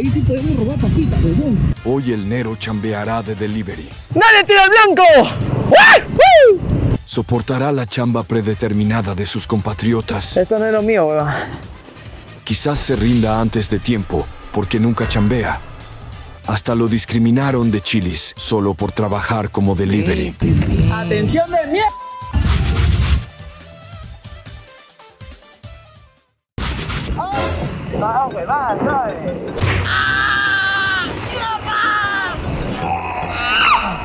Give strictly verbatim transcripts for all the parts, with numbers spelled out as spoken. ahí sí podemos robar papitas, huevón. Hoy el Nero chambeará de delivery. ¡Dale, tira al blanco! ¡Uh! Soportará la chamba predeterminada de sus compatriotas. Esto no es lo mío, huevón. Quizás se rinda antes de tiempo, porque nunca chambea. Hasta lo discriminaron de Chili's, solo por trabajar como delivery. ¡Atención de mierda! ¡Ah, huevada, ¿sabes? ¡Ah!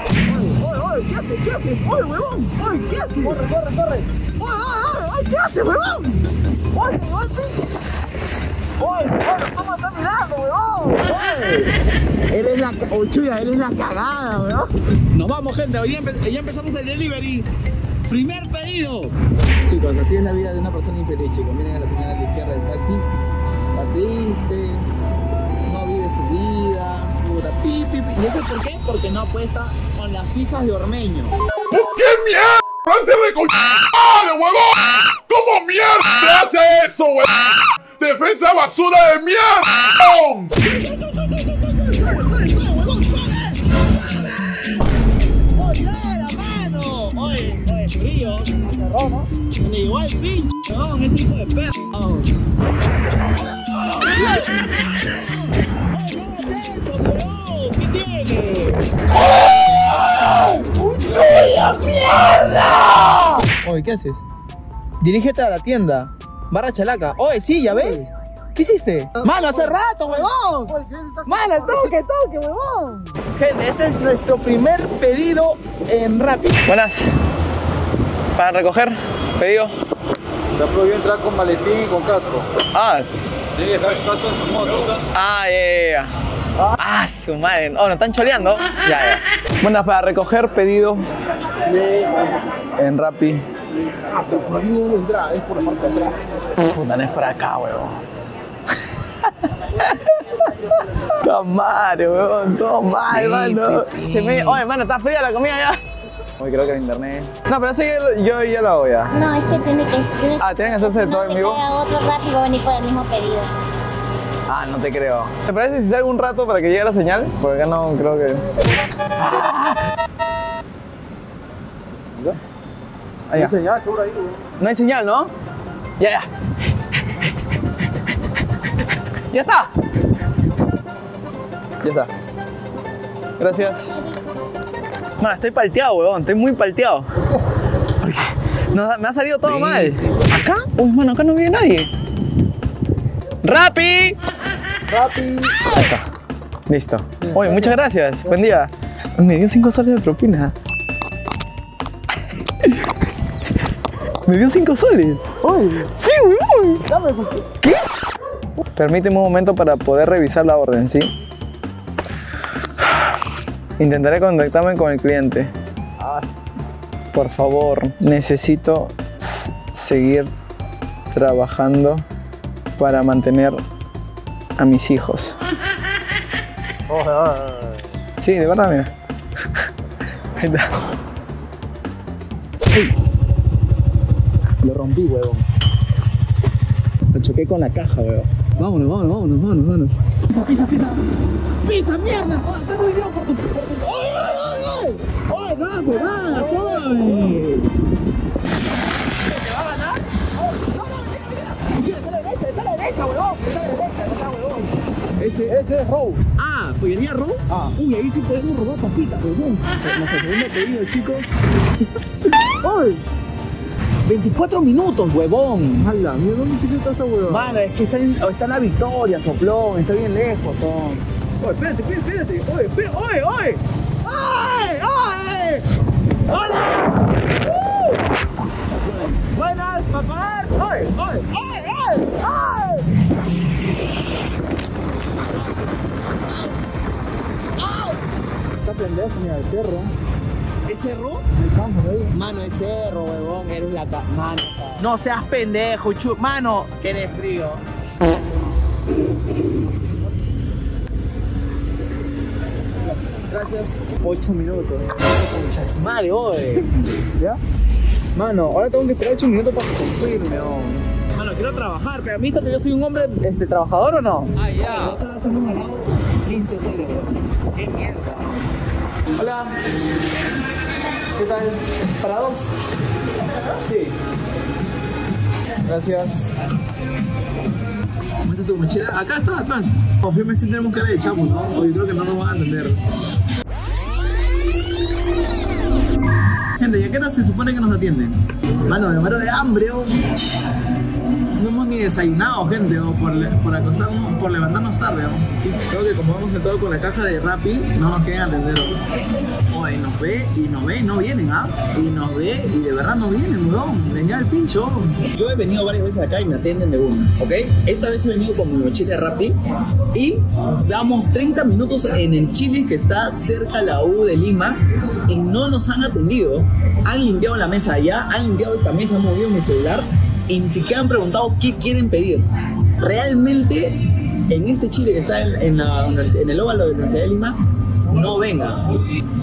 ¡Papá! ¡Oye, oye! ¿Qué haces? ¿Qué haces? ¡Oye, huevón! ¡Oye, qué haces! ¡Corre, corre, corre! ¡Oye, oye, oye! ¿Qué haces, huevón? ¡Oye, oye, pinche! ¡Oye, oye! ¿Cómo estás mirando, huevón? ¡Oye! Eres la... Uchuya, eres la cagada, huevón. Nos vamos, gente. Hoy ya empezamos el delivery. ¡Primer pedido! Chicos, así es la vida de una persona infeliz, chicos. Miren a la señora de la izquierda del taxi. Está triste, no vive su vida, puta, pi, pi, pi. ¿Y eso por qué? Porque no apuesta con las fijas de Ormeño. ¿Qué mierda? ¡Hace recol... ¡Ah, huevón! ¿Cómo mierda te hace eso, huevón? ¡Defensa basura de mierda! ¡Oye, la mano! Oye, oye, frío. Ni igual pinche, huevón, ese hijo de perro. ¡Mierda! Oye, ¿qué haces? Dirígete a la tienda. Barra Chalaca. Oye, sí, ¿ya ves? ¿Qué hiciste? ¡Mano, hace rato, huevón! ¡Mano, toque, toque, huevón! Gente, este es nuestro primer pedido en Rappi. Buenas. Para recoger, pedido. Está prohibido entrar con maletín y con casco. Ah. Debe dejar el casco en su moto. Ah, ya, ya, ya. Ah, su madre. Oh, ¿no están choleando? Ya, ya. Buenas, para recoger pedido de... en Rappi. Ah, pero por ahí no entra, es por la parte de atrás. Puta, no es para acá, huevón. Está mal, huevón. Todo mal, mano. Se me... Oye, mano, está fría la comida ya. Oye, creo que el internet... No, pero eso yo, yo, yo lo hago ya. No, es que tiene que... Tiene ah, tienen que hacerse de no todo en vivo. Otro Rappi va a venir por el mismo pedido. Ah, no te creo. ¿Te parece si salgo un rato para que llegue la señal? Porque acá no creo que... No hay señal, seguro ahí. No hay señal, ¿no? Ya, ya. ¡Ya está! Ya está. Gracias. Mano, estoy palteado, huevón. Estoy muy palteado. Porque nos, me ha salido todo sí. mal. ¿Acá? Uy, mano, acá no vive nadie. ¡Rappi! ¡Rappi! Ahí está. Listo. Oye, muchas gracias. Buen día. Me dio cinco soles de propina. Me dio cinco soles. Oye. Sí, huevón. Dame, porque... ¿Qué? Permíteme un momento para poder revisar la orden, ¿sí? Intentaré contactarme con el cliente. Por favor, necesito seguir trabajando para mantener a mis hijos. Sí, de verdad, mira. Ahí está. Lo rompí, huevón. Lo choqué con la caja, huevón. Vámonos, vámonos, vámonos, vámonos, vámonos. Pisa, pisa, pisa. Pisa, mierda. Oye, estás muy loco. Oye, oye, oye. Oye, no, pues nada, oye. ¿Te va a ganar? No, no, no, no. Está a la derecha, está a la derecha, huevón. Está a la derecha, está, huevón. Ese, ese es row. Ah, pues venía row. Ah. Uy, ahí sí podemos robar papitas, huevón. Nos seguimos pedido, chicos. Oye. veinticuatro minutos, huevón. Mala, mira dónde chiquito está esta huevón. Mala, es que está en, está en la Victoria, soplón, está bien lejos, son. Oye, espérate, espérate, espérate. Oye, espérate, oye, oye. ¡Ay, ay! ¡Hola! ¡Uh! Buenas, para pagar. ¡Oye, oye, oye, oye! ¡Ay! Está pendejo, mira, el cerro. ¿Es cerro? Mano, es cerro, huevón. Eres la ca... Mano, ca... No seas pendejo, chu... Mano, que eres frío. Gracias. Ocho minutos. Concha su madre, oye. ¿Ya? Mano, ahora tengo que esperar ocho minutos para cumplirme, huevón. Mano, quiero trabajar, pero ¿has visto que yo soy un hombre este, trabajador o no? Ah, ya. Nosotros hemos ganado quince ceros. ¡Qué mierda! Hola. ¿Qué tal? ¿Para dos? Sí. Gracias. Muestra tu mochila. Acá está, atrás. Confirme si tenemos cara de chavo, ¿no? O yo creo que no nos van a atender. Gente, ¿ya qué hora se supone que nos atienden? Mano, me muero de hambre, oh. No hemos ni desayunado, gente, oh, por, por acostarnos, por levantarnos tarde, oh. Creo que como vamos sentados con la caja de Rappi, no nos quieren atender, oh. Oh, y nos ve, y nos ve, y no vienen, ah. Y nos ve, y de verdad no vienen, weón. Venía el pincho, oh. Yo he venido varias veces acá y me atienden de una, ¿ok? Esta vez he venido con mi mochila de Rappi y damos treinta minutos en el Chili's que está cerca de la U de Lima y no nos han atendido. Han limpiado la mesa allá, han limpiado esta mesa, han movido mi celular y ni siquiera han preguntado qué quieren pedir. Realmente, en este Chile que está en, en, la, en el óvalo de la Universidad de Lima, no venga.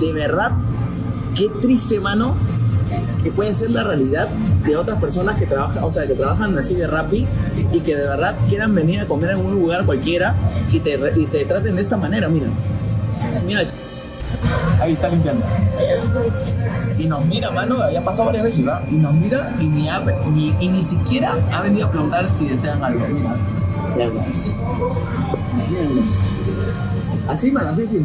De verdad, qué triste, mano, que puede ser la realidad de otras personas que trabajan, o sea, que trabajan así de Rappi y que de verdad quieran venir a comer en un lugar cualquiera y te, y te traten de esta manera, mira. Mira, ahí está limpiando. Y nos mira, mano, había pasado varias veces, ¿verdad? Y nos mira y ni, ha, ni, y ni siquiera ha venido a preguntar si desean algo. Mira, mírenlos. Mírenlos. Así, mano, así, sí.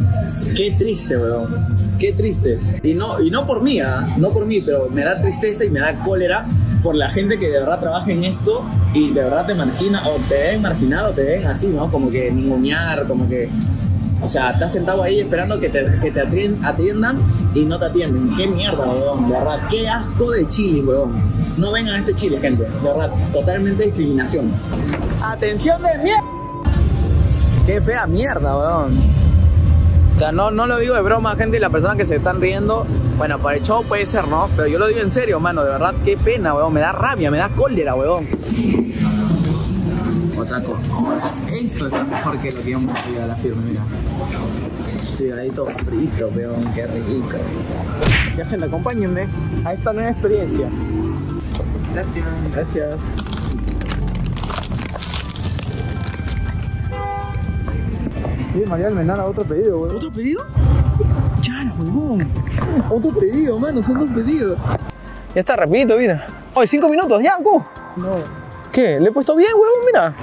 Qué triste, weón. Qué triste. Y no, y no por mí, ¿eh? No por mí, pero me da tristeza y me da cólera por la gente que de verdad trabaja en esto y de verdad te margina, o te ven marginado, o te ven así, ¿no? Como que ningunear, como que... O sea, estás sentado ahí esperando que te, que te atiendan y no te atienden. Qué mierda, weón, de verdad. Qué asco de Chile, weón. No vengan a este Chile, gente. De verdad, totalmente discriminación. ¡Atención de mierda! Qué fea mierda, weón. O sea, no, no lo digo de broma, gente, y las personas que se están riendo, bueno, para el show puede ser, ¿no? Pero yo lo digo en serio, mano, de verdad, qué pena, weón. Me da rabia, me da cólera, weón. Otra cosa. Esto está mejor que lo que íbamos a pedir a la firma, mira. Ciudadito frito, peón, qué rico. Ya, gente, acompáñenme a esta nueva experiencia. Gracias. Gracias. Sí, María Almenara, otro pedido, weón. ¿Otro pedido? Ya, huevón. Otro pedido, mano, son dos pedidos. Ya está, rapidito, mira. Hoy, oh, cinco minutos, ya, cu. No. ¿Qué? ¿Le he puesto bien, huevón? Mira.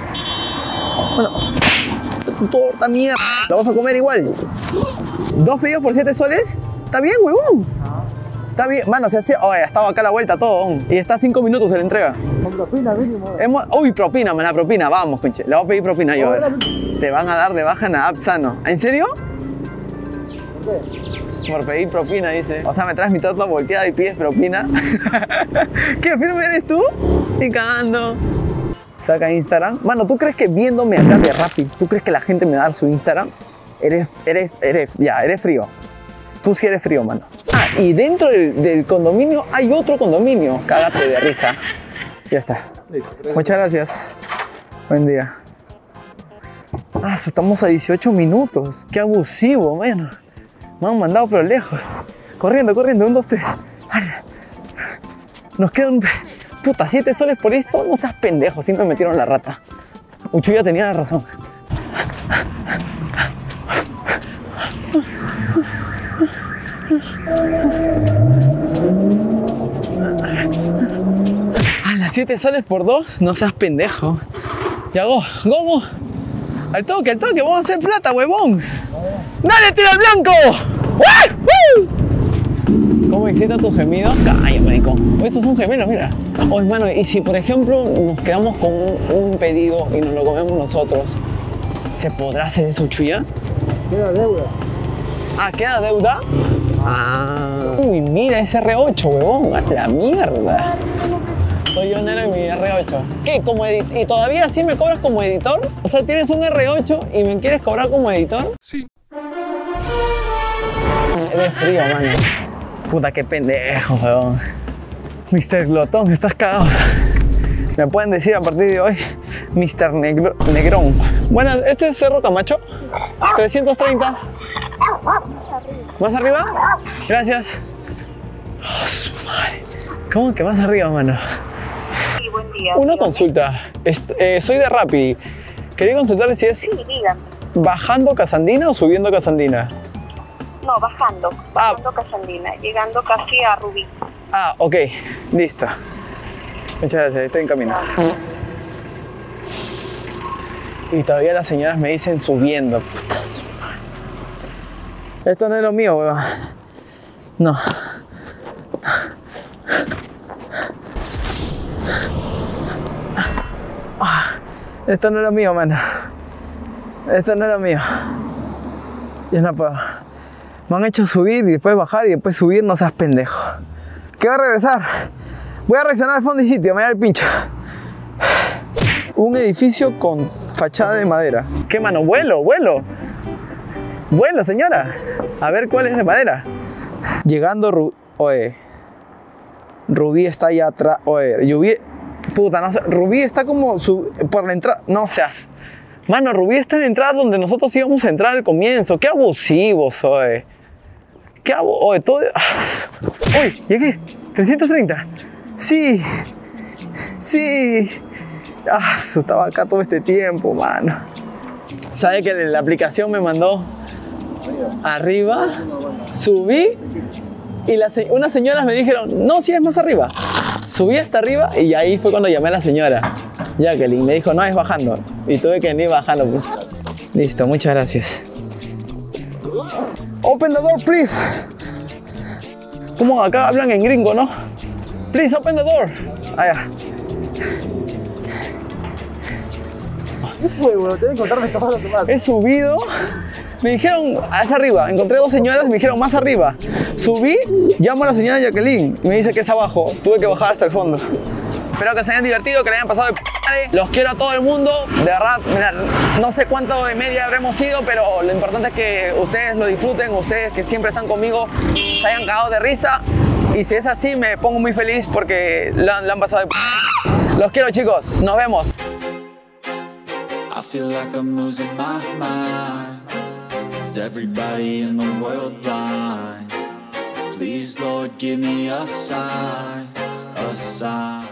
Bueno, torta mierda. La vas a comer igual. Dos pedidos por siete soles. Está bien, huevón. Está bien. Mano, se hace. Oye, ha estado acá a la vuelta todo. Y está a cinco minutos en la entrega. Con propina, mínimo. Hemos... Uy, propina, man, la propina. Vamos, conche. Le voy a pedir propina yo. A ver. Te van a dar de baja en la app Sano. ¿En serio? ¿Por qué? Por pedir propina, dice. O sea, me traes mi torta volteada y pides propina. ¿Qué firme eres tú? Estoy cagando. Saca Instagram. Mano, ¿tú crees que viéndome acá de Rappi, ¿tú crees que la gente me va a dar su Instagram? Eres, eres, eres, ya, eres frío. Tú sí eres frío, mano. Ah, y dentro del, del condominio hay otro condominio. Cágate de risa. Ya está. Listo, gracias. Muchas gracias. Buen día. Ah, estamos a dieciocho minutos. Qué abusivo, mano. Me han mandado pero lejos. Corriendo, corriendo. Un, dos, tres. Nos queda un... Puta, siete soles por esto, no seas pendejo, siempre metieron la rata. Uchuya tenía la razón. A las siete soles por dos, no seas pendejo. Yago, ¿cómo? Al toque, al toque, vamos a hacer plata, huevón. ¡Dale, tira al blanco! ¡Uh! ¡Uh! ¿Cómo excita tu gemido? ¡Ay, marico! Estos son gemelos, mira. Oh, hermano, y si por ejemplo nos quedamos con un, un pedido y nos lo comemos nosotros, ¿se podrá hacer eso, Chuya? Queda deuda. Ah, ¿queda deuda? Ah. Uy, mira ese erre ocho, huevón. A la mierda. Soy yo, Nero, y mi erre ocho. ¿Qué? ¿Como editor? ¿Y todavía así me cobras como editor? O sea, ¿tienes un erre ocho y me quieres cobrar como editor? Sí. Eres frío, mano. Puta, qué pendejo, weón. mister Glotón, estás cagado. Me pueden decir a partir de hoy mister Negr Negrón. Bueno, este es Cerro Camacho. trescientos treinta. ¿Más arriba? Gracias. Oh, su madre. ¿Cómo que más arriba, mano? buen día. Una dígame. Consulta. Este, eh, soy de Rappi. Quería consultarle si es... Sí, dígame. ¿Bajando Casandina o subiendo Casandina? No, bajando. Bajando ah. Casandina. Llegando casi a Rubí. Ah, ok. Listo. Muchas gracias. Estoy en camino. No. Y todavía las señoras me dicen subiendo, puta. Esto no es lo mío, huevón. No. Esto no es lo mío, mano. Esto no es lo mío. Ya no puedo. Me han hecho subir y después bajar y después subir, no seas pendejo. ¿Qué va a regresar? Voy a reaccionar al fondo y sitio, me da el pincho. Un edificio con fachada de madera. ¿Qué, mano? Vuelo, vuelo. Vuelo, señora. A ver cuál es de madera. Llegando Ru... Oye. Rubí está allá atrás. Oye, Rubí... Puta, no sé. Rubí está como su... por la entrada. No seas... Mano, Rubí está en la entrada donde nosotros íbamos a entrar al comienzo. Qué abusivos, oye. Qué abusivos. Oye, todo... Uy, llegué. trescientos treinta. Sí. Sí. Ah, estaba acá todo este tiempo, mano. ¿Sabe que la aplicación me mandó arriba? Subí y las, unas señoras me dijeron, no, sí es más arriba. Subí hasta arriba y ahí fue cuando llamé a la señora Jacqueline. Me dijo, no, es bajando. Y tuve que venir bajando. Pues. Listo, muchas gracias. Open the door, please. Como acá hablan en gringo, ¿no? Please, open the door. Allá. He subido, me dijeron hacia arriba, encontré dos señoras, me dijeron más arriba. Subí, llamo a la señora Jacqueline y me dice que es abajo, tuve que bajar hasta el fondo. Espero que se hayan divertido, que le hayan pasado de p***. Los quiero a todo el mundo, de verdad, mirad, no sé cuánto de media habremos ido, pero lo importante es que ustedes lo disfruten, ustedes que siempre están conmigo se hayan cagado de risa. Y si es así me pongo muy feliz porque la, la han pasado de p***. Los quiero, chicos, nos vemos. I feel like I'm losing my mind. Is everybody in the world blind? Please, Lord, give me a sign, a sign.